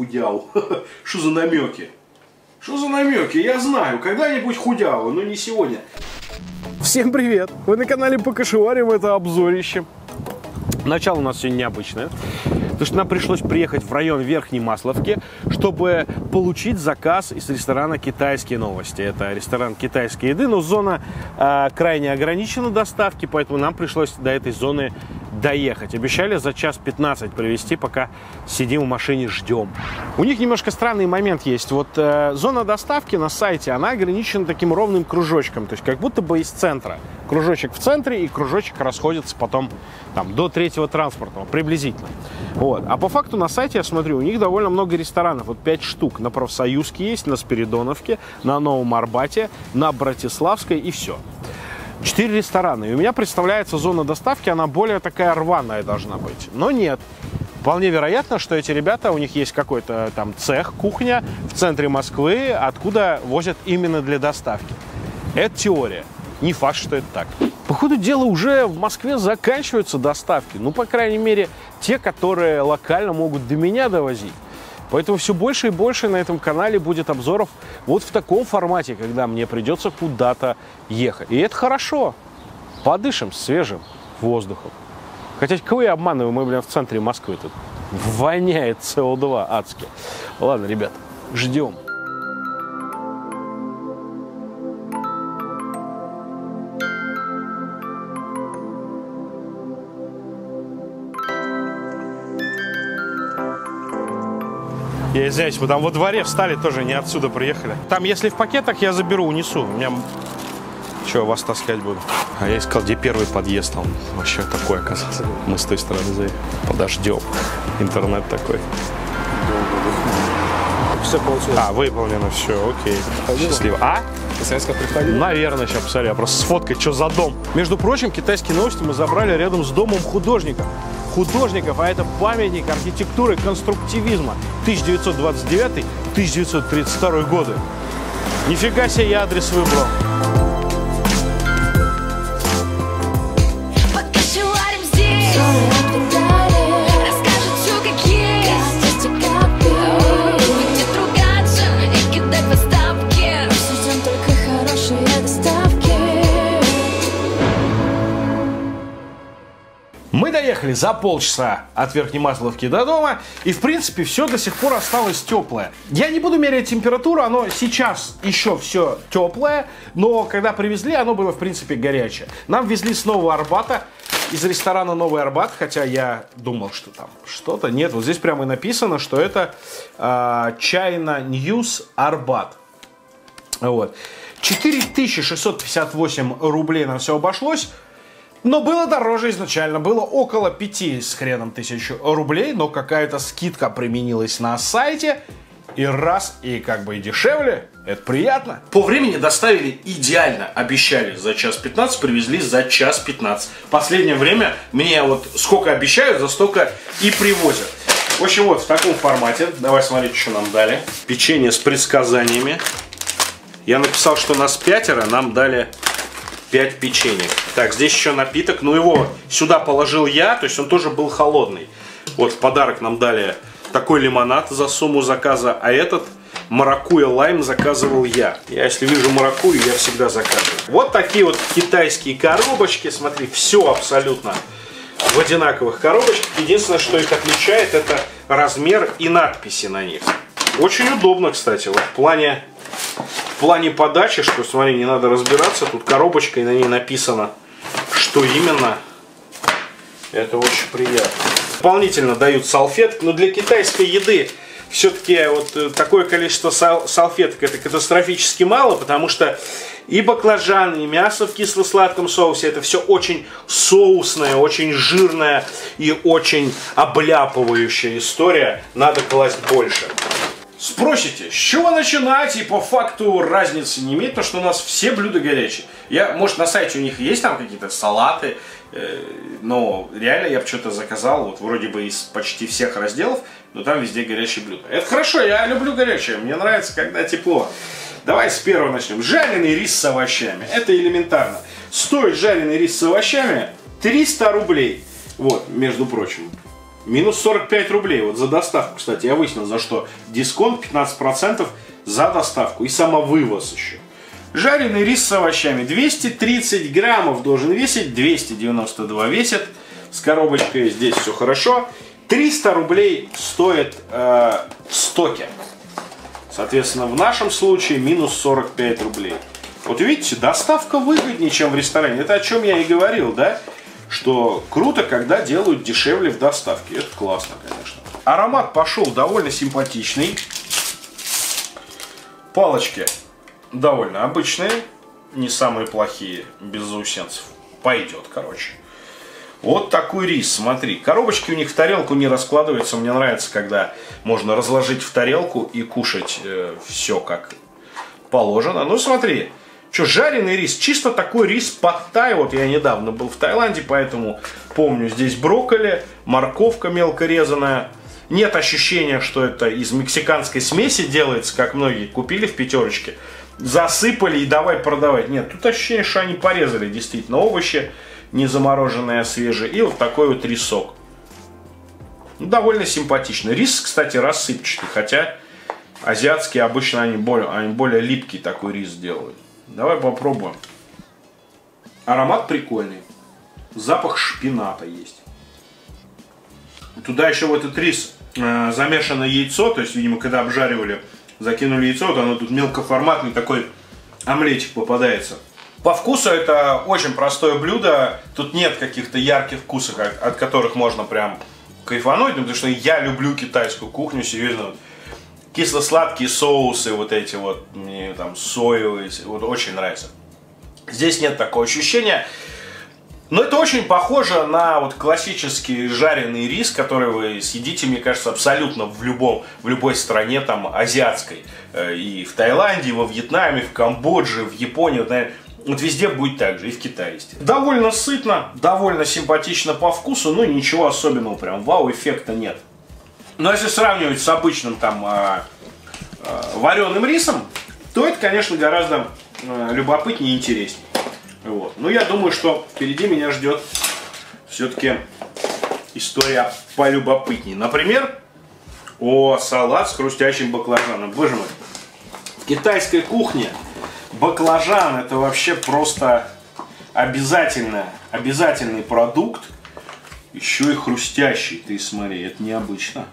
Ху Дяо. Что за намеки? Что за намеки? Я знаю, когда-нибудь Ху Дяо, но не сегодня. Всем привет! Вы на канале Покашеварим, это обзорище. Начало у нас сегодня необычное, потому что нам пришлось приехать в район Верхней Масловки, чтобы получить заказ из ресторана «Китайские новости». Это ресторан китайской еды, но зона крайне ограничена доставки, поэтому нам пришлось до этой зоны доехать. Обещали за час 15 привезти, пока сидим в машине, ждем. У них немножко странный момент есть. Вот зона доставки на сайте, она ограничена таким ровным кружочком, то есть как будто бы из центра. Кружочек в центре, и кружочек расходится потом там, до третьего транспортного, приблизительно. Вот. А по факту на сайте, я смотрю, у них довольно много ресторанов. Вот 5 штук. На Профсоюзке есть, на Спиридоновке, на Новом Арбате, на Братиславской и все. 4 ресторана. И у меня представляется зона доставки, она более такая рваная должна быть. Но нет. Вполне вероятно, что эти ребята, у них есть какой-то там цех, кухня в центре Москвы, откуда возят именно для доставки. Это теория. Не факт, что это так. По ходу дела уже в Москве заканчиваются доставки. Ну, по крайней мере, те, которые локально могут до меня довозить. Поэтому все больше и больше на этом канале будет обзоров вот в таком формате, когда мне придется куда-то ехать. И это хорошо. Подышим свежим воздухом. Хотя кого я обманываю, мы, блин, в центре Москвы тут. Воняет СО2 адски. Ладно, ребят, ждем. Я извиняюсь, мы там во дворе встали, тоже не отсюда приехали. Там, если в пакетах, я заберу, унесу. У меня... Чего, вас таскать буду? А я искал, где первый подъезд, там вообще такой оказался. Мы с той стороны заехали. Подождем. Интернет такой. Все получилось. А, выполнено, все, окей. Приходило? Счастливо. А? Советская приходила? Наверное, сейчас посмотри, я просто сфоткать, что за дом. Между прочим, «Китайские новости» мы забрали рядом с домом художника. А это памятник архитектуры конструктивизма 1929-1932 годы. Нифига себе, я адрес выбрал. Доехали за полчаса от Верхней Масловки до дома, и в принципе все до сих пор осталось теплое. Я не буду мерять температуру, оно сейчас еще все теплое, но когда привезли, оно было в принципе горячее. Нам везли с Нового Арбата, из ресторана Новый Арбат, хотя я думал, что там что-то нет. Вот здесь прямо и написано, что это China News Арбат. Вот. 4658 рублей нам все обошлось. Но было дороже изначально, было около 5 с хреном тысяч рублей, но какая-то скидка применилась на сайте, и раз, и как бы и дешевле, это приятно. По времени доставили идеально, обещали за час 15, привезли за час 15. В последнее время мне вот сколько обещают, за столько и привозят. В общем, вот в таком формате, давай смотреть, что нам дали. Печенье с предсказаниями. Я написал, что нас 5, нам дали... 5 печенек. Так, здесь еще напиток. Ну, его сюда положил я, то есть он тоже был холодный. Вот, в подарок нам дали такой лимонад за сумму заказа, а этот маракуйя лайм заказывал я. Я, если вижу маракуйю, я всегда заказываю. Вот такие вот китайские коробочки. Смотри, все абсолютно в одинаковых коробочках. Единственное, что их отличает, это размер и надписи на них. Очень удобно, кстати, вот в плане... В плане подачи, что, смотри, не надо разбираться, тут коробочка, и на ней написано, что именно. Это очень приятно. Дополнительно дают салфетки, но для китайской еды все-таки вот такое количество салфеток это катастрофически мало, потому что и баклажан, и мясо в кисло-сладком соусе, это все очень соусная, очень жирная и очень обляпывающая история, надо класть больше. Спросите, с чего начинать, и по факту разницы не имеет, потому что у нас все блюда горячие. Я, может, на сайте у них есть там какие-то салаты, но реально я бы что-то заказал, вот вроде бы из почти всех разделов, но там везде горячие блюда. Это хорошо, я люблю горячее, мне нравится, когда тепло. Давай с первого начнем. Жареный рис с овощами, это элементарно. Стоит жареный рис с овощами 300 рублей, вот, между прочим. Минус 45 рублей вот за доставку. Кстати, я выяснил, за что. Дисконт 15% за доставку. И самовывоз еще. Жареный рис с овощами. 230 граммов должен весить. 292 весит. С коробочкой здесь все хорошо. 300 рублей стоит в стоке. Соответственно, в нашем случае минус 45 рублей. Вот видите, доставка выгоднее, чем в ресторане. Это о чем я и говорил, да? Что круто, когда делают дешевле в доставке. Это классно, конечно. Аромат пошел довольно симпатичный. Палочки довольно обычные. Не самые плохие, без заусенцев. Пойдет, короче. Вот такой рис, смотри. Коробочки у них в тарелку не раскладываются. Мне нравится, когда можно разложить в тарелку и кушать все как положено. Ну, смотри. Что, жареный рис? Чисто такой рис под тай. Вот я недавно был в Таиланде, поэтому помню, здесь брокколи, морковка мелко резаная. Нет ощущения, что это из мексиканской смеси делается, как многие купили в пятерочке. Засыпали и давай продавать. Нет, тут ощущение, что они порезали действительно овощи, не замороженные, а свежие. И вот такой вот рисок. Ну, довольно симпатично. Рис, кстати, рассыпчатый, хотя азиатские обычно они более липкий такой рис делают. Давай попробуем. Аромат прикольный. Запах шпината есть. Туда еще в этот рис замешано яйцо. То есть, видимо, когда обжаривали, закинули яйцо. Вот оно тут мелкоформатный такой омлетик попадается. По вкусу это очень простое блюдо. Тут нет каких-то ярких вкусов, от которых можно прям кайфануть. Ну, потому что я люблю китайскую кухню, серьезно. Кисло-сладкие соусы, вот эти вот, мне там соевые, вот очень нравится. Здесь нет такого ощущения. Но это очень похоже на вот классический жареный рис, который вы съедите, мне кажется, абсолютно в любой стране там азиатской. И в Таиланде, и во Вьетнаме, в Камбодже, в Японии, вот, наверное, вот везде будет так же, и в Китае есть. Довольно сытно, довольно симпатично по вкусу, но ничего особенного, прям вау-эффекта нет. Но если сравнивать с обычным там вареным рисом, то это, конечно, гораздо любопытнее и интереснее. Вот. Но я думаю, что впереди меня ждет все-таки история полюбопытнее. Например, салат с хрустящим баклажаном. Боже мой, в китайской кухне баклажан это вообще просто обязательный продукт. Еще и хрустящий, ты смотри, это необычно.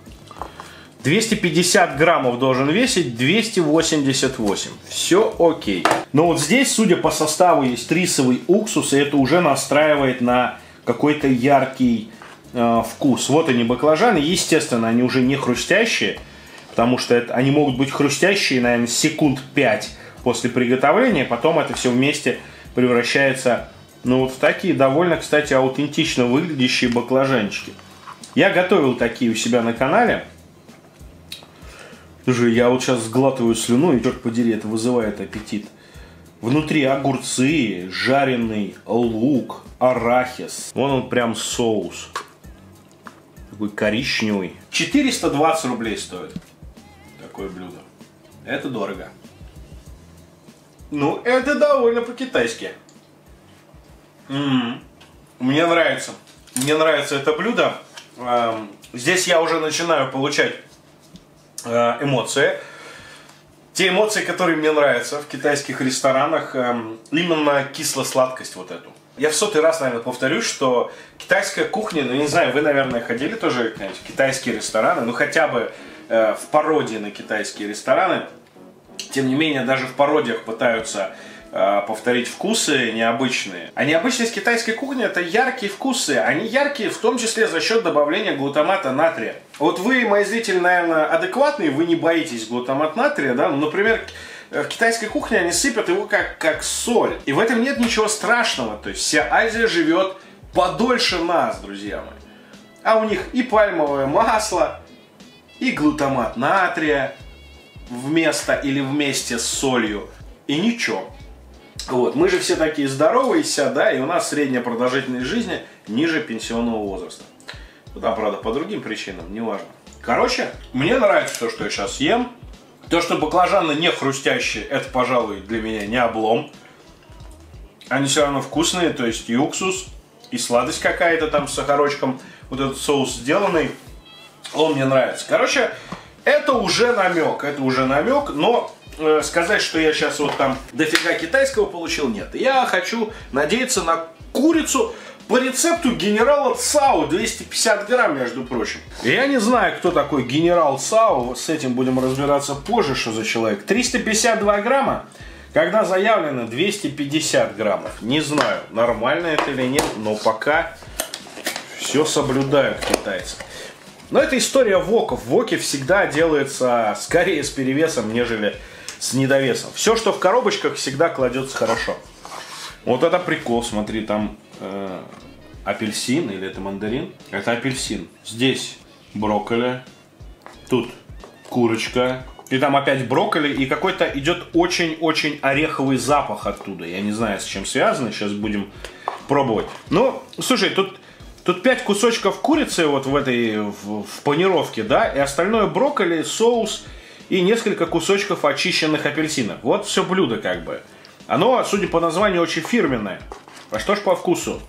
250 граммов должен весить, 288. Все окей. Но вот здесь, судя по составу, есть рисовый уксус, и это уже настраивает на какой-то яркий вкус. Вот они, баклажаны. Естественно, они уже не хрустящие, потому что они могут быть хрустящие, наверное, секунд 5 после приготовления. Потом это все вместе превращается в такие довольно, кстати, аутентично выглядящие баклажанчики. Я готовил такие у себя на канале. Слушай, я вот сейчас сглатываю слюну, и черт подери, это вызывает аппетит. Внутри огурцы, жареный лук, арахис. Вон он прям соус. Такой коричневый. 420 рублей стоит такое блюдо. Это дорого. Ну, это довольно по-китайски. Мне нравится. Мне нравится это блюдо. Здесь я уже начинаю получать эмоции. Те эмоции, которые мне нравятся в китайских ресторанах. Именно кисло-сладкость вот эту. Я в 100-й раз, наверное, повторюсь, что китайская кухня, ну, я не знаю, вы, наверное, ходили тоже в китайские рестораны, ну, хотя бы в пародии на китайские рестораны. Тем не менее, даже в пародиях пытаются повторить вкусы необычные. А необычность китайской кухни — это яркие вкусы. Они яркие в том числе за счет добавления глутамата натрия. Вот вы, мои зрители, наверное, адекватные, вы не боитесь глутамат натрия, да? Ну, например, в китайской кухне они сыпят его как соль. И в этом нет ничего страшного. То есть вся Азия живет подольше нас, друзья мои. А у них и пальмовое масло, и глутамат натрия вместо или вместе с солью. И ничего. Вот, мы же все такие здоровые вся, да, и у нас средняя продолжительность жизни ниже пенсионного возраста. Да, правда, по другим причинам, неважно. Короче, мне нравится то, что я сейчас ем. То, что баклажаны не хрустящие, это, пожалуй, для меня не облом. Они все равно вкусные, то есть и уксус, и сладость какая-то там с сахарочком. Вот этот соус сделанный, Он мне нравится. Короче, это уже намек, но сказать, что я сейчас вот там дофига китайского получил, нет. Я хочу надеяться на курицу по рецепту генерала Цао, 250 грамм, между прочим. Я не знаю, кто такой генерал Цао, с этим будем разбираться позже, что за человек. 352 грамма, когда заявлено 250 граммов. Не знаю, нормально это или нет, но пока все соблюдают китайцы. Но это история воков. Воки всегда делаются скорее с перевесом, нежели с недовесом. Все, что в коробочках, всегда кладется хорошо. Вот это прикол, смотри, там апельсин или это мандарин? Это апельсин. Здесь брокколи, тут курочка. И там опять брокколи, и какой-то идет очень-очень ореховый запах оттуда. Я не знаю, с чем связано, сейчас будем пробовать. Ну, слушай, тут 5 кусочков курицы вот в панировке, да, и остальное брокколи, соус и несколько кусочков очищенных апельсинов. Вот все блюдо как бы. Оно, судя по названию, очень фирменное. А что ж по вкусу?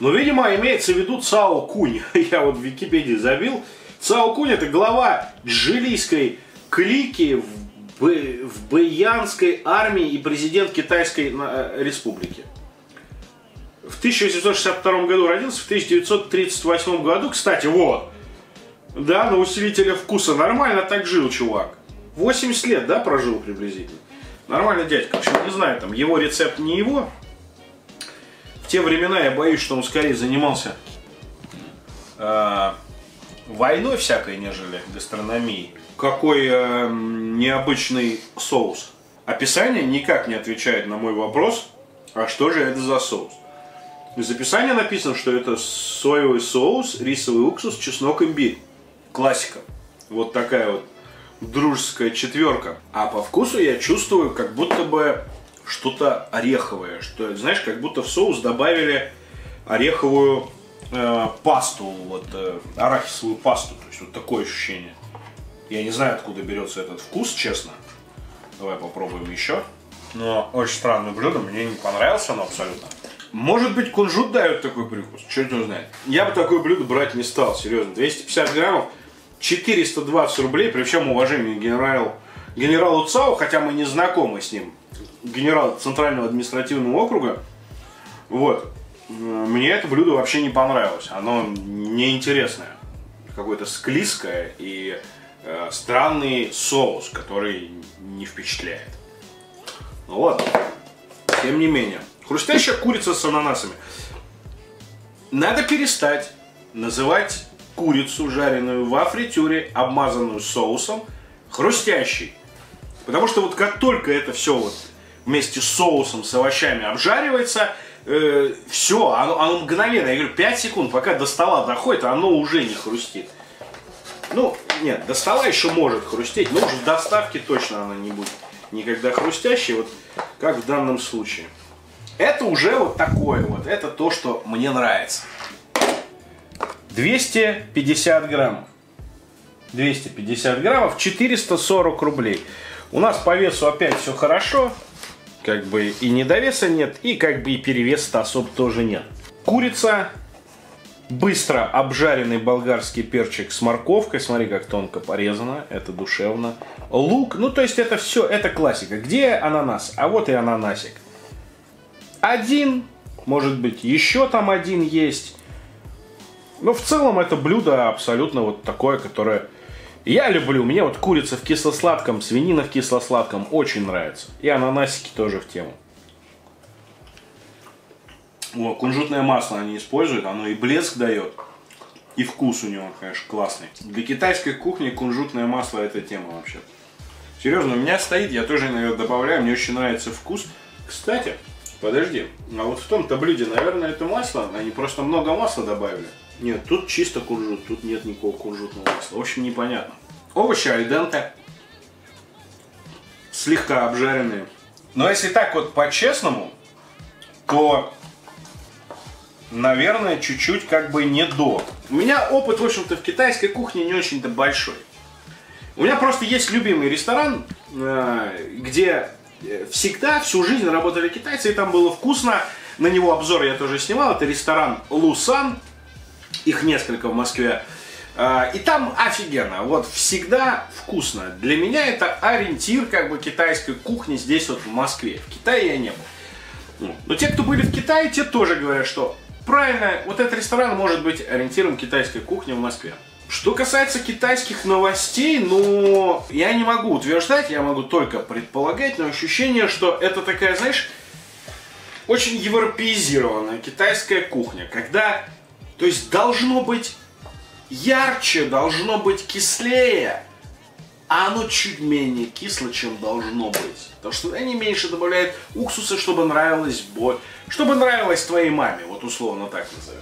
Ну, видимо, имеется в виду Цао Кунь. Я вот в Википедии забил. Цао Кунь — это глава Жилийской клики в Бэянской армии и президент Китайской республики. В 1862 году родился, в 1938 году, кстати, вот. Да, на усилителя вкуса. Нормально так жил чувак. 80 лет, да, прожил приблизительно. Нормально дядька. В общем, не знаю, там его рецепт не его. В те времена я боюсь, что он скорее занимался войной всякой, нежели гастрономией. Какой необычный соус. Описание никак не отвечает на мой вопрос, а что же это за соус. Из описания написано, что это соевый соус, рисовый уксус, чеснок, имбирь. Классика. Вот такая вот дружеская четверка. А по вкусу я чувствую, как будто бы что-то ореховое. Что, знаешь, как будто в соус добавили ореховую пасту, вот, арахисовую пасту. То есть вот такое ощущение. Я не знаю, откуда берется этот вкус, честно. Давай попробуем еще. Но очень странное блюдо, мне не понравилось оно абсолютно. Может быть, кунжут дает такой прикус, черт его знает. Я бы такое блюдо брать не стал, серьезно. 250 граммов, 420 рублей, при всем уважении генералу Цао, хотя мы не знакомы с ним. Генерал Центрального административного округа. Вот. Мне это блюдо вообще не понравилось. Оно неинтересное. Какое-то склизкое и странный соус, который не впечатляет. Ну ладно. Тем не менее. Хрустящая курица с ананасами. Надо перестать называть курицу, жареную во фритюре, обмазанную соусом, хрустящей. Потому что вот как только это все вот вместе с соусом, с овощами обжаривается, все, оно мгновенно, я говорю, 5 секунд, пока до стола доходит, оно уже не хрустит. Ну, нет, до стола еще может хрустеть, но уже в доставке точно оно не будет никогда хрустящей, вот как в данном случае. Это уже вот такое вот, это то, что мне нравится. 250 граммов. 250 граммов, 440 рублей. У нас по весу опять все хорошо, как бы и недовеса нет, и как бы и перевеса-то особо тоже нет. Курица, быстро обжаренный болгарский перчик с морковкой, смотри, как тонко порезано, это душевно. Лук, ну то есть это все, это классика. Где ананас? А вот и ананасик. Один, может быть, еще там один есть. Но в целом это блюдо абсолютно вот такое, которое... Я люблю, мне вот курица в кисло-сладком, свинина в кисло-сладком очень нравится. И ананасики тоже в тему. О, кунжутное масло они используют, оно и блеск дает, и вкус у него, конечно, классный. Для китайской кухни кунжутное масло — это тема вообще. Серьезно, у меня стоит, я тоже иногда добавляю, мне очень нравится вкус. Кстати, подожди, а вот в том-то блюде, наверное, это масло, они просто много масла добавили. Нет, тут чисто кунжут, тут нет никакого кунжутного масла. В общем, непонятно. Овощи альденте. Слегка обжаренные. Но если так вот по-честному, то, наверное, чуть-чуть как бы не до. У меня опыт, в общем-то, в китайской кухне не очень-то большой. У меня просто есть любимый ресторан, где всегда, всю жизнь работали китайцы, и там было вкусно. На него обзор я тоже снимал. Это ресторан LuSun. Их несколько в Москве. И там офигенно, вот всегда вкусно. Для меня это ориентир как бы китайской кухни здесь вот в Москве. В Китае я не был. Но те, кто были в Китае, те тоже говорят, что правильно, вот этот ресторан может быть ориентиром китайской кухни в Москве. Что касается китайских новостей, ну, я не могу утверждать, я могу только предполагать, но ощущение, что это такая, знаешь, очень европеизированная китайская кухня, когда, то есть, должно быть ярче, должно быть кислее, а оно чуть менее кисло, чем должно быть. Потому что они меньше добавляют уксуса, чтобы нравилась боль, чтобы нравилась твоей маме, вот условно так назовем.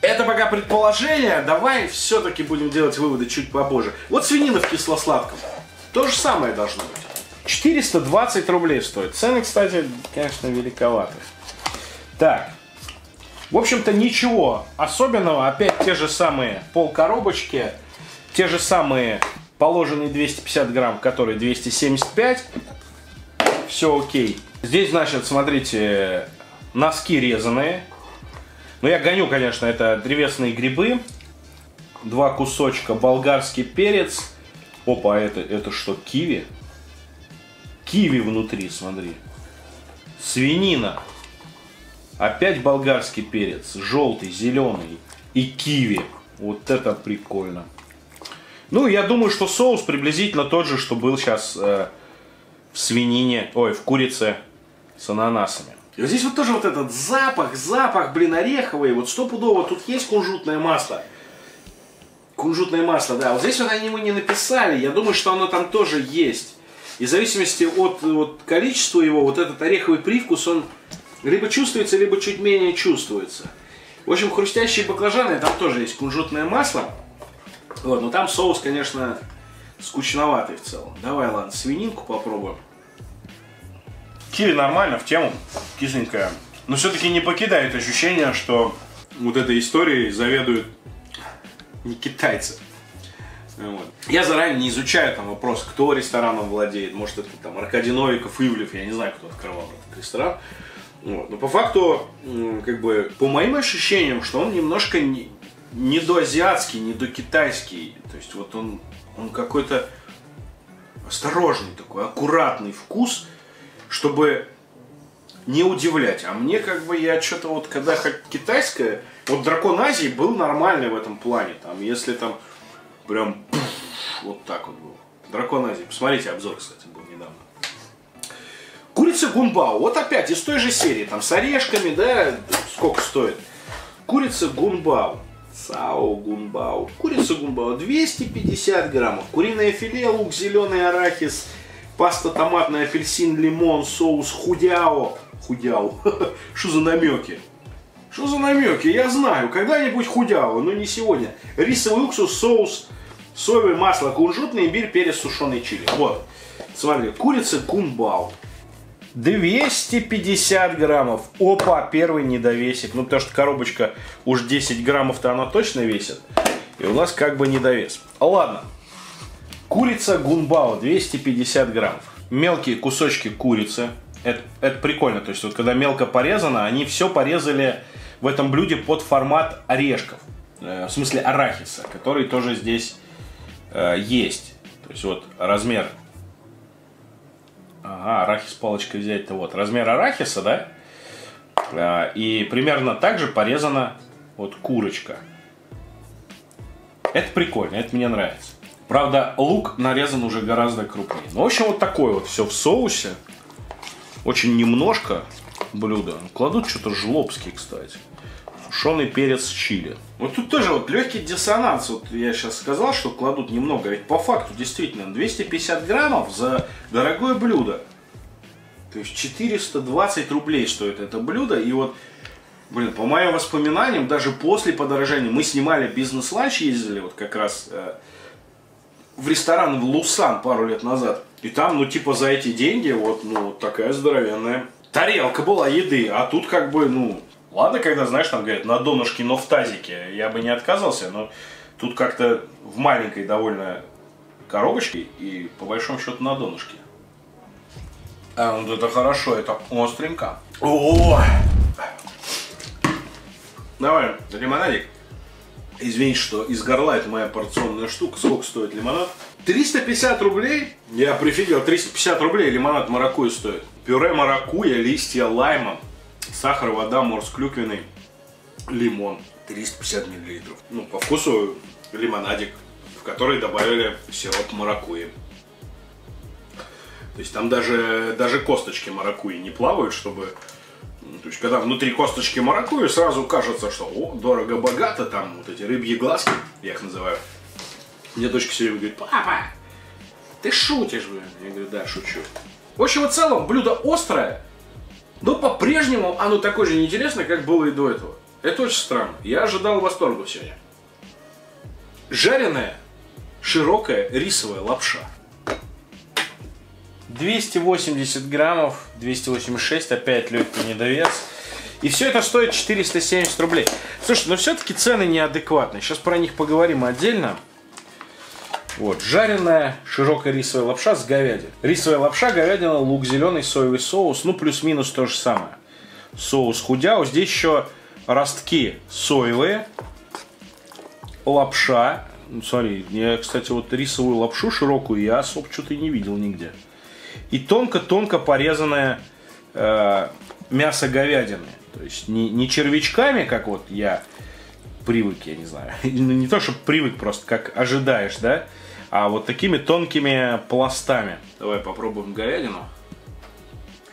Это пока предположение, давай все-таки будем делать выводы чуть попозже. Вот свинина в кисло-сладком, то же самое должно быть. 420 рублей стоит, цены, кстати, конечно, великоваты. Так, в общем-то ничего особенного, опять те же самые полкоробочки, те же самые положенные 250 грамм, которые 275, все окей. Здесь, значит, смотрите, носки резаные. Но я гоню, конечно, это древесные грибы, два кусочка, болгарский перец. Опа, это что, киви? Киви внутри, смотри. Свинина. Опять болгарский перец, желтый, зеленый и киви. Вот это прикольно. Ну, я думаю, что соус приблизительно тот же, что был сейчас в свинине, ой, в курице с ананасами. И вот здесь вот тоже вот этот запах, блин, ореховый. Вот стопудово тут есть кунжутное масло. Кунжутное масло, да. Вот здесь вот они его не написали. Я думаю, что оно там тоже есть. И в зависимости от количества его, вот этот ореховый привкус, он либо чувствуется, либо чуть менее чувствуется. В общем, хрустящие баклажаны, там тоже есть кунжутное масло. Вот, но там соус, конечно, скучноватый в целом. Давай, ладно, свининку попробуем. Киви нормально, в тему, кисленькая. Но все-таки не покидает ощущение, что вот этой историей заведуют не китайцы. Вот. Я заранее не изучаю там вопрос, кто рестораном владеет. Может, это там Аркадий Новиков, Ивлев, я не знаю, кто открывал этот ресторан. Вот. Но по факту, как бы, по моим ощущениям, что он немножко не доазиатский, не докитайский. То есть вот он какой-то осторожный такой, аккуратный вкус, чтобы не удивлять. А мне как бы, я что-то вот, когда китайское, вот Дракон Азии был нормальный в этом плане. Там, если там прям вот так вот было. Дракон Азии. Посмотрите, обзор, кстати, был недавно. Курица гунбао. Вот опять из той же серии. Там с орешками, да, сколько стоит. Курица гунбао. Цао гунбао. Курица гунбао. 250 граммов. Куриное филе, лук, зеленый арахис. Паста томатная, апельсин, лимон, соус Ху Дяо. Ху Дяо. Что за намеки? Что за намеки? Я знаю. Когда-нибудь Ху Дяо, но не сегодня. Рисовый уксус, соус, соевое масло, кунжутный имбирь, перец, сушеный чили. Вот. Смотри, курица гунбао. 250 граммов. Опа, первый недовесик. Ну, потому что коробочка уж 10 граммов-то она точно весит. И у нас как бы недовес. Ладно. Курица гунбао, 250 граммов. Мелкие кусочки курицы. Это прикольно, то есть вот когда мелко порезано, они все порезали в этом блюде под формат орешков. В смысле арахиса, который тоже здесь есть. То есть вот размер... Ага, арахис палочкой взять-то вот. Размер арахиса, да? И примерно так же порезана вот курочка. Это прикольно, это мне нравится. Правда, лук нарезан уже гораздо крупнее. Ну, в общем, вот такое вот все в соусе. Очень немножко блюда. Кладут что-то жлобский, кстати. Сушеный перец чили. Вот тут тоже вот легкий диссонанс. Вот я сейчас сказал, что кладут немного. Ведь по факту, действительно, 250 граммов за дорогое блюдо. То есть 420 рублей стоит это блюдо. И вот, блин, по моим воспоминаниям, даже после подорожания мы снимали бизнес-ланч, ездили вот как раз... в ресторан в LuSun пару лет назад. И там, ну, типа, за эти деньги вот, ну, такая здоровенная тарелка была еды. А тут, как бы, ну, ладно, когда, знаешь, там, говорят, на донышке, но в тазике. Я бы не отказался, но тут как-то в маленькой довольно коробочке и, по большому счету, на донышке. А, ну, это хорошо, это остренько. О! Давай, лимонадик. Извините, что из горла, это моя порционная штука. Сколько стоит лимонад? 350 рублей? Я прифигел, 350 рублей лимонад маракуйя стоит. Пюре маракуйя, листья лайма, сахар, вода, морс клюквенный, лимон. 350 миллилитров. Ну, по вкусу лимонадик, в который добавили сироп маракуйи. То есть там даже косточки маракуйи не плавают, чтобы... То есть, когда внутри косточки маракуйи, сразу кажется, что о, дорого-богато, там вот эти рыбьи глазки, я их называю. Мне дочка все время говорит: папа, ты шутишь, блин. Я говорю: да, шучу. В общем и целом, блюдо острое, но по-прежнему оно такое же неинтересное, как было и до этого. Это очень странно. Я ожидал восторга сегодня. Жареная, широкая рисовая лапша. 280 граммов, 286, опять легкий недовес. И все это стоит 470 рублей. Слушай, но все-таки цены неадекватные. Сейчас про них поговорим отдельно. Вот, жареная широкая рисовая лапша с говядиной. Рисовая лапша, говядина, лук зеленый, соевый соус. Ну, плюс-минус то же самое. Соус Ху Дяо. Здесь еще ростки соевые. Лапша. Ну, смотри, я, кстати, вот рисовую лапшу широкую я особо что-то не видел нигде. И тонко-тонко порезанное мясо говядины. То есть не червячками, как вот я привык, я не знаю. Не то, что привык, просто как ожидаешь, да? А вот такими тонкими пластами. Давай попробуем говядину.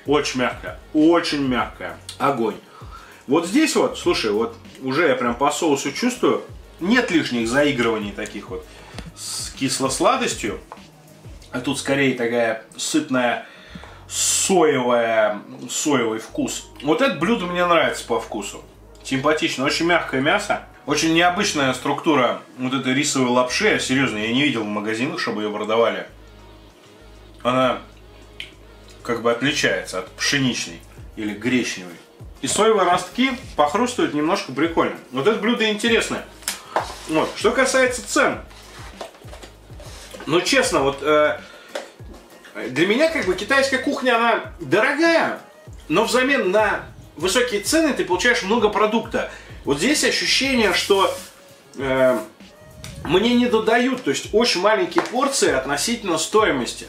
Очень мягкая, очень мягкая. Огонь. Вот здесь вот, слушай, вот уже я прям по соусу чувствую. Нет лишних заигрываний таких вот с кисло-сладостью. А тут скорее такая сытная, соевый вкус. Вот это блюдо мне нравится по вкусу. Симпатично, очень мягкое мясо. Очень необычная структура вот этой рисовой лапши. Серьезно, я не видел в магазинах, чтобы ее продавали. Она как бы отличается от пшеничной или гречневой. И соевые ростки похрустывают немножко прикольно. Вот это блюдо интересное. Вот. Что касается цен. Но честно, вот для меня как бы китайская кухня, она дорогая, но взамен на высокие цены ты получаешь много продукта. Вот здесь ощущение, что мне не додают, то есть очень маленькие порции относительно стоимости.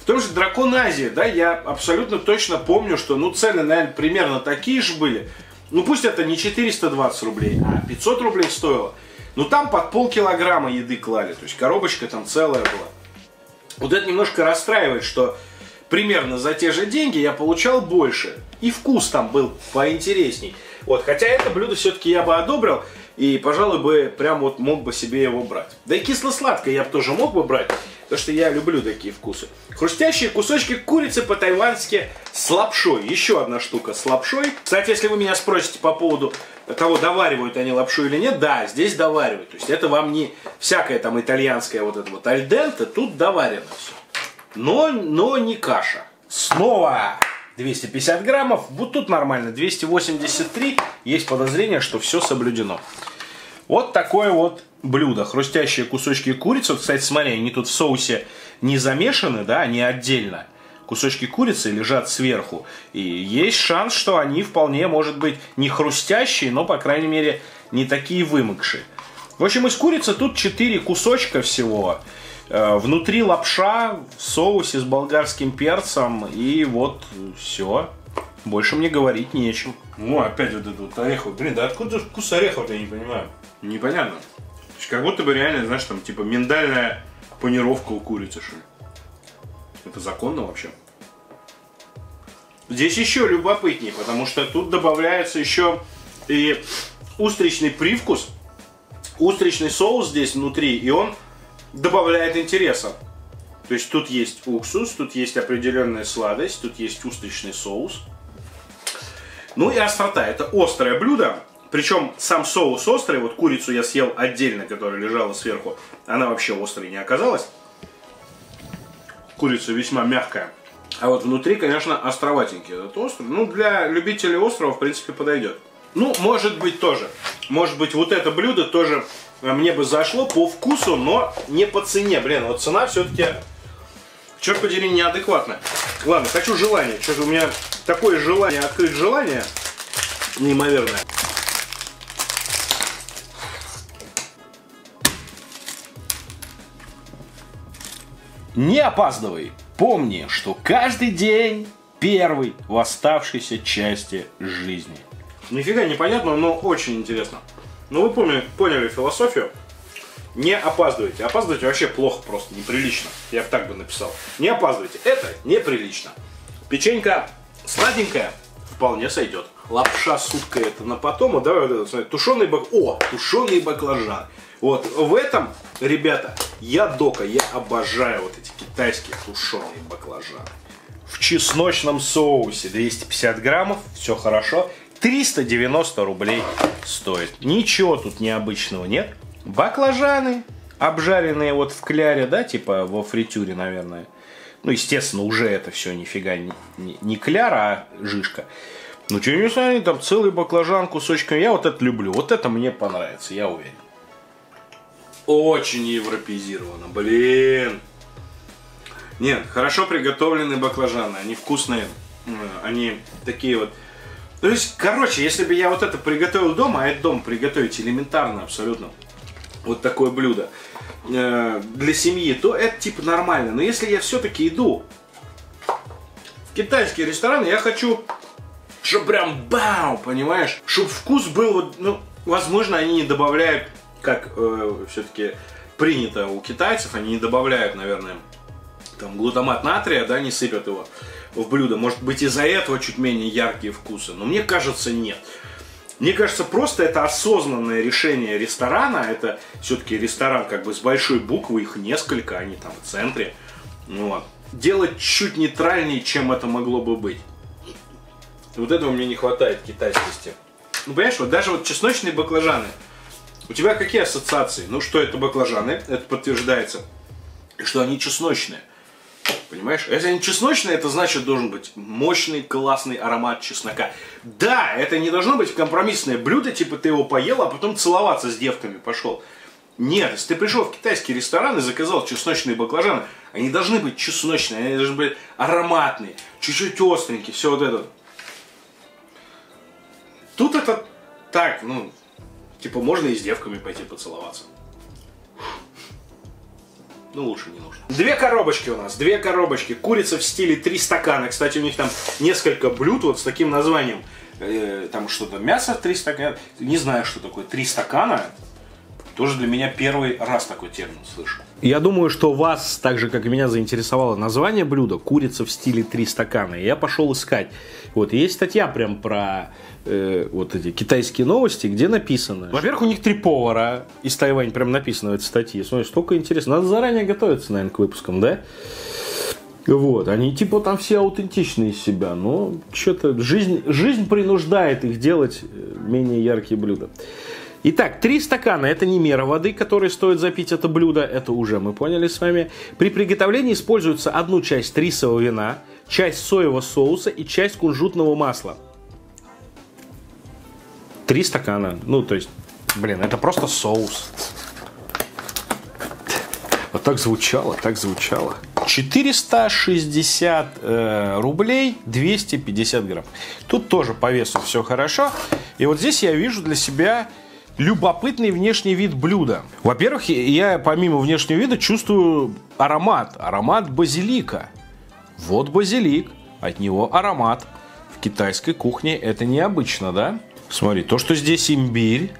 В том же Дракон Азии, да, я абсолютно точно помню, что ну цены, наверное, примерно такие же были. Ну пусть это не 420 рублей, а 500 рублей стоило. Но там под полкилограмма еды клали, то есть коробочка там целая была. Вот это немножко расстраивает, что примерно за те же деньги я получал больше. И вкус там был поинтересней. Вот, хотя это блюдо все-таки я бы одобрил и, пожалуй, бы прям вот мог бы себе его брать. Да и кисло-сладкое я бы тоже мог бы брать, потому что я люблю такие вкусы. Хрустящие кусочки курицы по-тайвански с лапшой. Еще одна штука с лапшой. Кстати, если вы меня спросите по поводу того, доваривают они лапшу или нет, да, здесь доваривают. То есть это вам не всякая там итальянская вот эта вот альденте, тут доварено все. Но не каша. Снова 250 граммов. Вот тут нормально, 283. Есть подозрение, что все соблюдено. Вот такое вот блюдо. Хрустящие кусочки курицы. Вот, кстати, смотри, они тут в соусе не замешаны, да, они отдельно. Кусочки курицы лежат сверху. И есть шанс, что они вполне, может быть, не хрустящие, но, по крайней мере, не такие вымокшие. В общем, из курицы тут 4 кусочка всего. Внутри лапша в соусе с болгарским перцем. И вот все. Больше мне говорить нечем. Ну, опять вот этот вот орехов. Блин, да откуда вкус орехов, я не понимаю. Непонятно. То есть, как будто бы реально, знаешь, там, типа, миндальная панировка у курицы, что ли. Это законно вообще? Здесь еще любопытнее, потому что тут добавляется еще и устричный привкус. Устричный соус здесь внутри, и он добавляет интереса. То есть тут есть уксус, тут есть определенная сладость, тут есть устричный соус. Ну и острота. Это острое блюдо. Причем сам соус острый. Вот курицу я съел отдельно, которая лежала сверху. Она вообще острой не оказалась. Курица весьма мягкая. А вот внутри, конечно, островатенький этот острый. Ну, для любителей острова, в принципе, подойдет. Ну, может быть, тоже. Может быть, вот это блюдо тоже мне бы зашло по вкусу, но не по цене. Блин, вот цена все-таки, черт подери, неадекватная. Ладно, хочу желание. Что-то у меня такое желание, открыть желание неимоверное. Не опаздывай! Помни, что каждый день первый в оставшейся части жизни. Нифига непонятно, но очень интересно. Ну вы поняли философию? Не опаздывайте. Опаздывать вообще плохо, просто неприлично. Я бы так бы написал. Не опаздывайте. Это неприлично. Печенька сладенькая вполне сойдет. Лапша с уткой это на потом. А давай вот это, тушеный баклажан. О, тушеный баклажан. Вот в этом, ребята, я дока. Я обожаю вот эти китайские тушеные баклажаны. В чесночном соусе 250 граммов. Все хорошо. 390 рублей стоит. Ничего тут необычного нет. Баклажаны, обжаренные вот в кляре, да, типа во фритюре, наверное. Ну, естественно, уже это все нифига не кляр, а жишка. Ну, что, не знаю, там целый баклажан кусочками. Я вот это люблю, вот это мне понравится, я уверен. Очень европеизировано, блин. Нет, хорошо приготовленные баклажаны, они вкусные, они такие вот. То есть, короче, если бы я вот это приготовил дома, а это дома приготовить элементарно абсолютно, вот такое блюдо для семьи, то это типа нормально. Но если я все-таки иду в китайский ресторан, я хочу, чтобы прям бау, понимаешь? Чтобы вкус был, вот, ну, возможно, они не добавляют, как все-таки принято у китайцев, они не добавляют, наверное, там глутамат натрия, да, не сыпят его в блюдо. Может быть, из-за этого чуть менее яркие вкусы, но мне кажется, нет. Мне кажется, просто это осознанное решение ресторана. Это все-таки ресторан как бы с большой буквы, их несколько, они там в центре. Вот. Делать чуть нейтральнее, чем это могло бы быть. Вот этого мне не хватает китайскости. Ну, понимаешь, вот даже вот чесночные баклажаны. У тебя какие ассоциации? Ну, что это баклажаны, это подтверждается. И что они чесночные. Понимаешь? Если они чесночные, это значит должен быть мощный, классный аромат чеснока. Да, это не должно быть компромиссное блюдо, типа ты его поел, а потом целоваться с девками пошел. Нет, если ты пришел в китайский ресторан и заказал чесночные баклажаны, они должны быть чесночные, они должны быть ароматные, чуть-чуть остренькие, все вот это. Тут это так, ну, типа можно и с девками пойти поцеловаться. Ну, лучше не нужно. Две коробочки у нас, две коробочки. Курица в стиле 3 стакана. Кстати, у них там несколько блюд вот с таким названием. Там что-то мясо 3 стакана. Не знаю, что такое 3 стакана. Тоже для меня первый раз такой термин слышу. Я думаю, что вас, так же, как и меня, заинтересовало название блюда «Курица в стиле 3 стакана». И я пошел искать. Вот, есть статья прям про вот эти китайские новости, где написано. Во-первых, у них 3 повара из Тайваня, прям написано в этой статье. Смотри, столько интересно. Надо заранее готовиться, наверное, к выпускам, да? Вот, они типа там все аутентичные из себя, но что-то жизнь принуждает их делать менее яркие блюда. Итак, 3 стакана – это не мера воды, которой стоит запить это блюдо, это уже мы поняли с вами. При приготовлении используется 1 часть рисового вина, часть соевого соуса и часть кунжутного масла. 3 стакана. Ну, то есть, блин, это просто соус. Вот так звучало, так звучало. 460 рублей 250 грамм. Тут тоже по весу все хорошо. И вот здесь я вижу для себя любопытный внешний вид блюда. Во-первых, я помимо внешнего вида чувствую аромат. Аромат базилика. Вот базилик, от него аромат. В китайской кухне это необычно, да? Смотри, то, что здесь имбирь.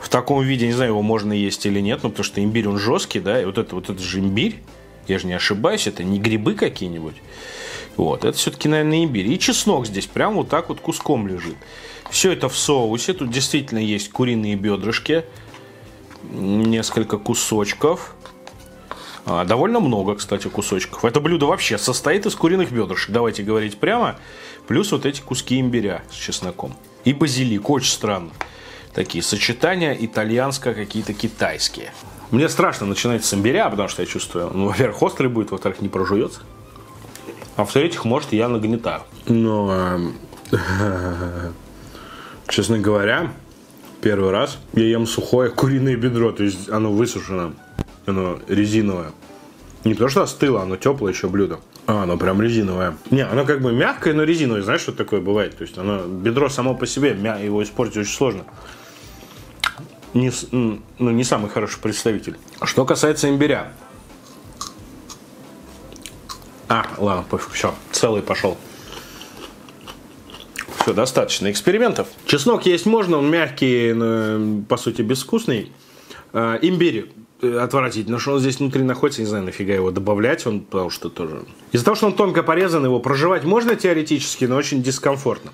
В таком виде, не знаю, его можно есть или нет, но потому что имбирь, он жесткий, да? И вот это же имбирь. Я же не ошибаюсь, это не грибы какие-нибудь. Вот, это все-таки, наверное, имбирь. И чеснок здесь прям вот так вот куском лежит. Все это в соусе. Тут действительно есть куриные бедрышки. Несколько кусочков. Довольно много, кстати, кусочков. Это блюдо вообще состоит из куриных бедрышек. Давайте говорить прямо. Плюс вот эти куски имбиря с чесноком. И базилик. Очень странно. Такие сочетания итальянско какие-то китайские. Мне страшно начинать с имбиря, потому что я чувствую, ну, во-первых, острый будет, во-вторых, не прожуется. А в-третьих, может, я нагнетаю. Но, честно говоря, первый раз я ем сухое куриное бедро. То есть оно высушено, оно резиновое. Не потому что остыло, оно теплое еще блюдо. А, оно прям резиновое. Не, оно как бы мягкое, но резиновое. Знаешь, что такое бывает? То есть оно, бедро само по себе, его испортить очень сложно. Не самый хороший представитель. Что касается имбиря. Ладно, пофиг, все, целый пошел. Все, достаточно экспериментов. Чеснок есть можно, он мягкий, по сути, безвкусный. Имбирь отвратительно, что он здесь внутри находится, не знаю, нафига его добавлять, он, потому что тоже... Из-за того, что он тонко порезан, его прожевать можно теоретически, но очень дискомфортно.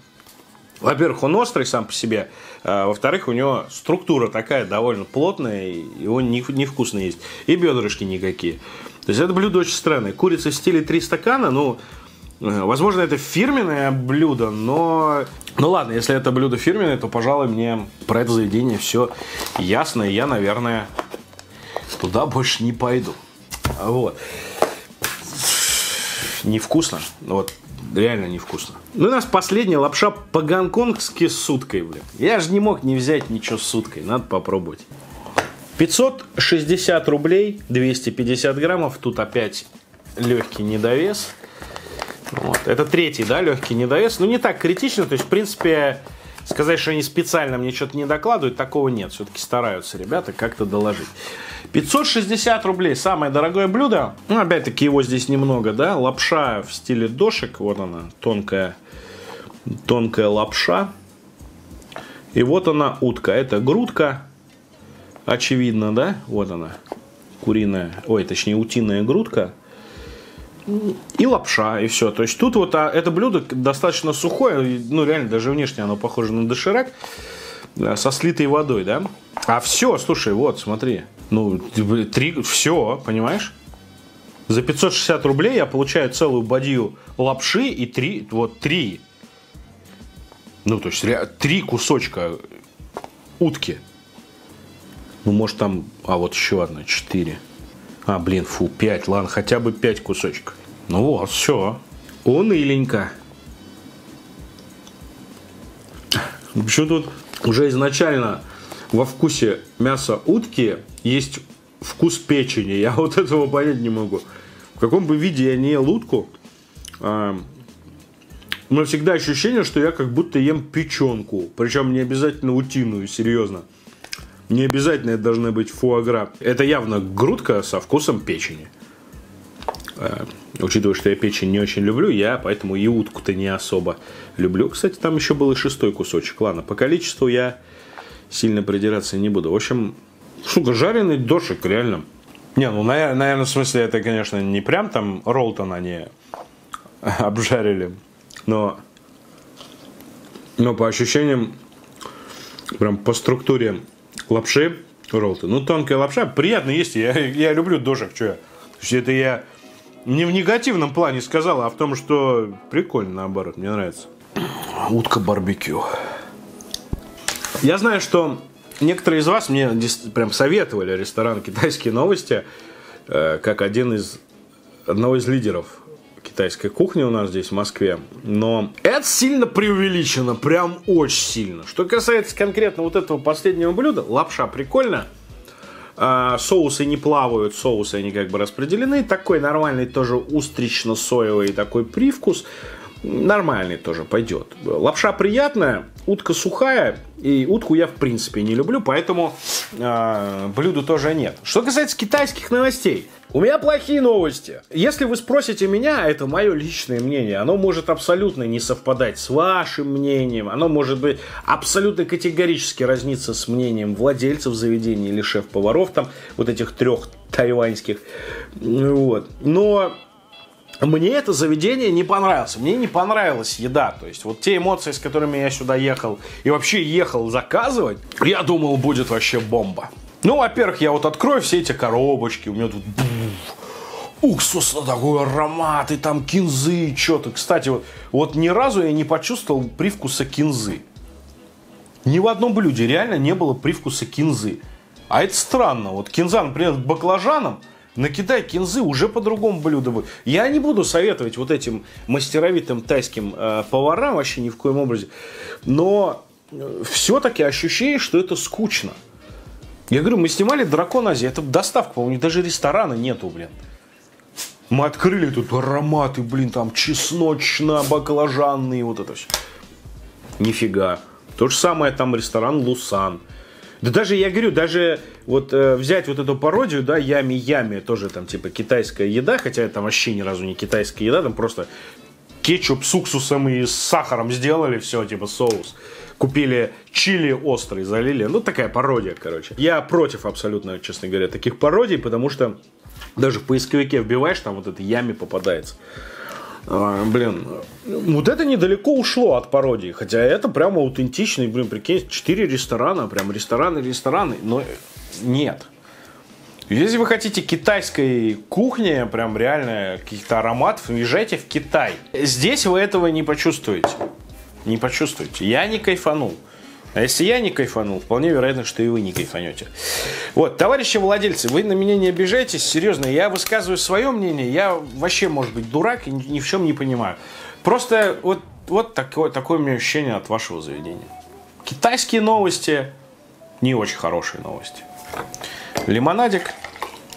Во-первых, он острый сам по себе, а во-вторых, у него структура такая довольно плотная, и он невкусный есть, и бедрышки никакие. То есть это блюдо очень странное. Курица в стиле 3 стакана, ну, возможно, это фирменное блюдо, но... Ну ладно, если это блюдо фирменное, то, пожалуй, мне про это заведение все ясно, и я, наверное, туда больше не пойду. Вот. Невкусно, вот. Реально невкусно. Ну и у нас последняя лапша по-гонконгски с уткой, блин. Я же не мог не взять ничего с уткой. Надо попробовать. 560 рублей, 250 граммов. Тут опять легкий недовес. Вот. Это третий, да, легкий недовес. Ну не так критично. То есть, в принципе, сказать, что они специально мне что-то не докладывают, такого нет. Все-таки стараются ребята как-то доложить. 560 рублей, самое дорогое блюдо. Ну, опять-таки, его здесь немного, да. Лапша в стиле дошек. Вот она, тонкая, тонкая лапша. И вот она, утка. Это грудка, очевидно, да. Вот она, куриная, ой, точнее, утиная грудка. И лапша, и все. То есть тут вот это блюдо достаточно сухое. Ну, реально, даже внешне оно похоже на доширак. Со слитой водой, да? А все, слушай, вот, смотри. Ну, все, понимаешь? За 560 рублей я получаю целую бадью лапши и три. Ну, то есть, 3 кусочка утки. Ну, может, там... А, вот еще одна, 4. А, блин, фу, 5, ладно, хотя бы 5 кусочков. Ну вот, все. Уныленько. Почему тут уже изначально во вкусе мяса утки есть вкус печени? Я вот этого понять не могу. В каком бы виде я не ел утку, у меня всегда ощущение, что я как будто ем печенку. Причем не обязательно утиную, серьезно. Не обязательно это должны быть фуагра. Это явно грудка со вкусом печени. Учитывая, что я печень не очень люблю, я поэтому и утку-то не особо люблю. Кстати, там еще был и 6-й кусочек. Ладно, по количеству я сильно придираться не буду. В общем, сука, жареный дошик, реально. Не, ну, наверное, в смысле, это, конечно, не прям там роллтон они обжарили. Но по ощущениям, прям по структуре лапши, роллты. Ну, тонкая лапша, приятно есть. Я люблю дошек, что я. То есть это я не в негативном плане сказал, а в том, что прикольно, наоборот, мне нравится. Утка барбекю. Я знаю, что некоторые из вас мне прям советовали ресторан «Китайские новости» как одного из лидеров китайской кухни у нас здесь в Москве, но это сильно преувеличено, прям очень сильно. Что касается конкретно вот этого последнего блюда, лапша прикольно, соусы не плавают, соусы они как бы распределены, такой нормальный тоже устрично-соевый такой привкус, нормальный тоже пойдет. Лапша приятная, утка сухая, и утку я в принципе не люблю, поэтому блюда тоже нет. Что касается китайских новостей, у меня плохие новости. Если вы спросите меня, это мое личное мнение. Оно может абсолютно не совпадать с вашим мнением. Оно может быть абсолютно категорически разниться с мнением владельцев заведений или шеф-поваров, там, вот этих 3 тайваньских. Вот. Но мне это заведение не понравилось. Мне не понравилась еда. То есть вот те эмоции, с которыми я сюда ехал и вообще ехал заказывать, я думал, будет вообще бомба. Ну, во-первых, я вот открою все эти коробочки, у меня тут уксусно такой аромат, и там кинзы, и что-то. Кстати, вот ни разу я не почувствовал привкуса кинзы. Ни в одном блюде реально не было привкуса кинзы. А это странно. Вот кинза, например, с баклажаном, накидай кинзы, уже по-другому блюдо будет. Я не буду советовать вот этим мастеровитым тайским поварам вообще ни в коем образе, но все-таки ощущение, что это скучно. Я говорю, мы снимали «Дракон Азии», это доставка, по-моему, у них даже ресторана нету, блин. Мы открыли тут ароматы, блин, там чесночно-баклажанные, вот это все. Нифига. То же самое там ресторан «LuSun». Да даже, я говорю, даже вот взять вот эту пародию, да, ями-ями, тоже там типа китайская еда, хотя это там вообще ни разу не китайская еда, там просто кетчуп с уксусом и с сахаром сделали, все, типа соус. Купили чили острый, залили, ну такая пародия, короче. Я против абсолютно, честно говоря, таких пародий, потому что даже в поисковике вбиваешь, там вот это ями попадается. Блин, вот это недалеко ушло от пародии, хотя это прямо аутентичный, блин, прикинь, 4 ресторана, прям рестораны, но нет. Если вы хотите китайской кухни, прям реально каких-то ароматов, езжайте в Китай. Здесь вы этого не почувствуете. Не почувствуете. Я не кайфанул. А если я не кайфанул, вполне вероятно, что и вы не кайфанете. Вот, товарищи владельцы, вы на меня не обижайтесь. Серьезно, я высказываю свое мнение. Я вообще, может быть, дурак и ни в чем не понимаю. Просто вот такое у меня ощущение от вашего заведения. Китайские новости. Не очень хорошие новости. Лимонадик.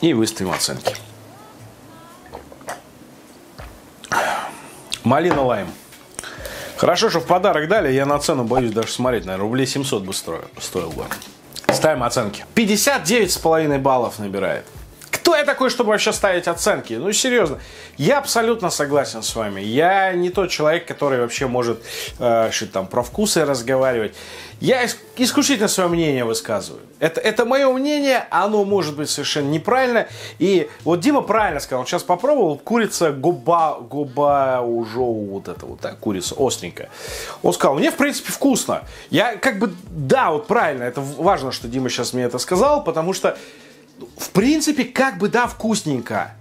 И выставим оценки. Малина лайм. Хорошо, что в подарок дали, я на цену боюсь даже смотреть, наверное, рублей 700 бы стоил бы. Ставим оценки. 59,5 баллов набирает. Кто я такой, чтобы вообще ставить оценки? Ну, серьезно, я абсолютно согласен с вами. Я не тот человек, который вообще может что-то там про вкусы разговаривать. Я исключительно свое мнение высказываю. Это мое мнение, оно может быть совершенно неправильно. И вот Дима правильно сказал, он сейчас попробовал, курица губа уже вот эта вот так, курица остренькая. Он сказал, мне в принципе вкусно. Я как бы, да, вот правильно, это важно, что Дима сейчас мне это сказал, потому что в принципе, как бы, да, вкусненько.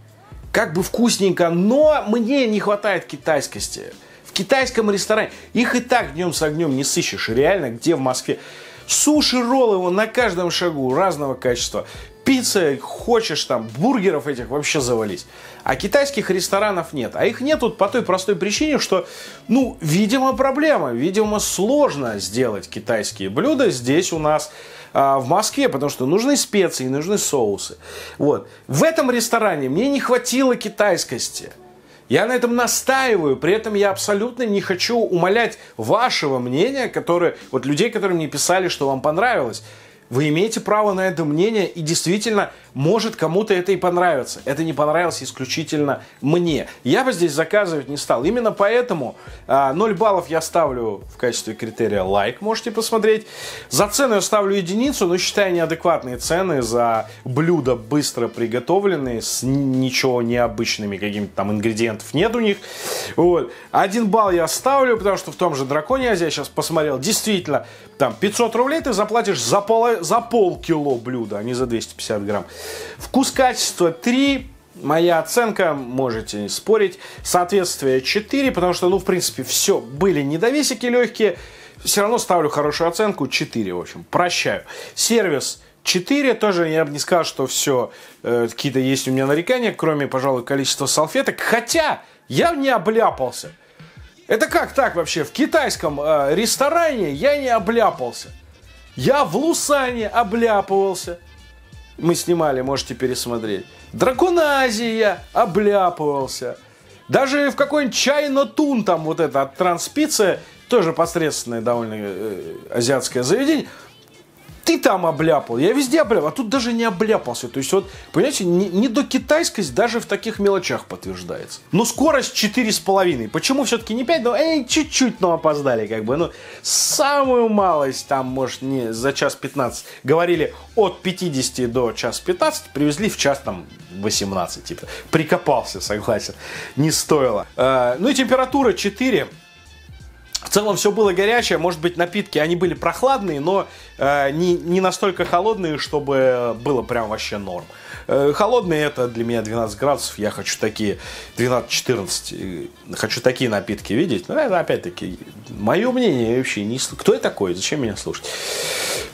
Как бы вкусненько, но мне не хватает китайскости. В китайском ресторане их и так днем с огнем не сыщешь. Реально, где в Москве? Суши-роллы вон на каждом шагу разного качества. Пицца, хочешь там, бургеров этих вообще завались. А китайских ресторанов нет. А их нет вот по той простой причине, что, ну, видимо, проблема. Видимо, сложно сделать китайские блюда здесь у нас в Москве, потому что нужны специи, нужны соусы. Вот. В этом ресторане мне не хватило китайскости. Я на этом настаиваю, при этом я абсолютно не хочу умалять вашего мнения, вот людей, которые мне писали, что вам понравилось. Вы имеете право на это мнение, и действительно, может, кому-то это и понравится. Это не понравилось исключительно мне. Я бы здесь заказывать не стал. Именно поэтому 0 баллов я ставлю в качестве критерия лайк, можете посмотреть. За цену я ставлю единицу, но считаю неадекватные цены за блюда быстро приготовленные, с ничего необычными, какими-то там ингредиентов нет у них. Вот. 1 балл я ставлю, потому что в том же Драконе Азии я сейчас посмотрел, действительно, там 500 рублей ты заплатишь за полкило блюда, а не за 250 грамм. Вкус-качество 3. Моя оценка, можете не спорить. Соответствие 4, потому что, ну, в принципе, все. Были недовесики легкие. Все равно ставлю хорошую оценку. 4, в общем, прощаю. Сервис 4. Тоже я бы не сказал, что все. Какие-то есть у меня нарекания, кроме, пожалуй, количества салфеток. Хотя я не обляпался. Это как так вообще? В китайском ресторане я не обляпался. Я в LuSun обляпывался. Мы снимали, можете пересмотреть. Дракон Азии я обляпывался. Даже в какой-нибудь чайнатун, там вот это от Транспиция, тоже посредственное довольно азиатское заведение. Ты там обляпал, я везде обляпал, а тут даже не обляпался. То есть вот, понимаете, не до китайскость даже в таких мелочах подтверждается. Но скорость 4,5. Почему все-таки не 5? Ну, чуть-чуть, но опоздали как бы. Ну, самую малость там, может, не за час 15. Говорили от 50 до час 15, привезли в час там 18. Типа. Прикопался, согласен. Не стоило. Ну и температура 4. В целом все было горячее, может быть, напитки, они были прохладные, но не настолько холодные, чтобы было прям вообще норм. Холодные это для меня 12 градусов, я хочу такие 12-14, хочу такие напитки видеть. Но это опять-таки мое мнение, я вообще не слушаю. Кто я такой, зачем меня слушать?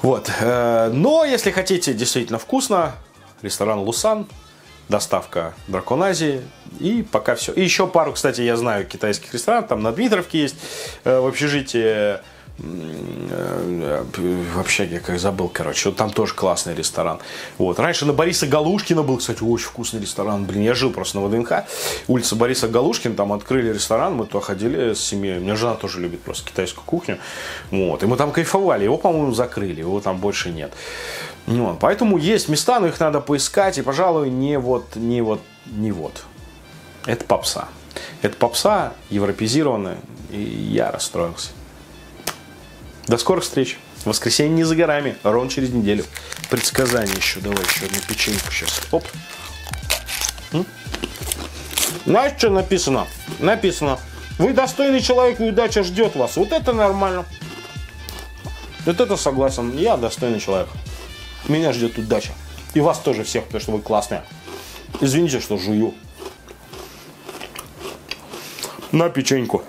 Вот, но если хотите действительно вкусно, ресторан LuSun. Доставка Дракон Азии. И пока все. И еще пару, кстати, я знаю китайских ресторанов. Там на Дмитровке есть в общежитии вообще я как забыл, короче, вот там тоже классный ресторан. Вот. Раньше на Бориса Галушкина был, кстати, очень вкусный ресторан. Блин, я жил просто на ВДНХ. Улица Бориса Галушкина, там открыли ресторан, мы туда ходили с семьей. У меня жена тоже любит просто китайскую кухню. Вот. И мы там кайфовали. Его, по-моему, закрыли, его там больше нет. Вот. Поэтому есть места, но их надо поискать. И, пожалуй, не вот. Это попса. Это попса, европеизированная. И я расстроился. До скорых встреч. Воскресенье не за горами, ровно через неделю. Предсказание еще. Давай еще одну печеньку сейчас. Оп. Знаешь, что написано? Написано: вы достойный человек, и удача ждет вас. Вот это нормально. Вот это согласен. Я достойный человек. Меня ждет удача. И вас тоже всех, потому что вы классные. Извините, что жую. На печеньку.